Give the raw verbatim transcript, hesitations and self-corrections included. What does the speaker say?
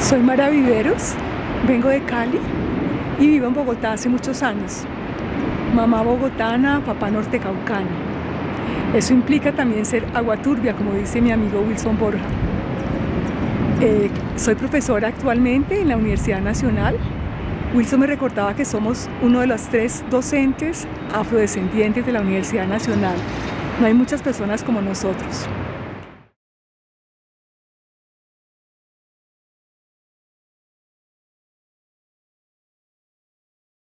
Soy Mara Viveros, vengo de Cali y vivo en Bogotá hace muchos años. Mamá bogotana, papá nortecaucano. Eso implica también ser aguaturbia, como dice mi amigo Wilson Borja. Eh, soy profesora actualmente en la Universidad Nacional. Wilson me recordaba que somos uno de los tres docentes afrodescendientes de la Universidad Nacional. No hay muchas personas como nosotros.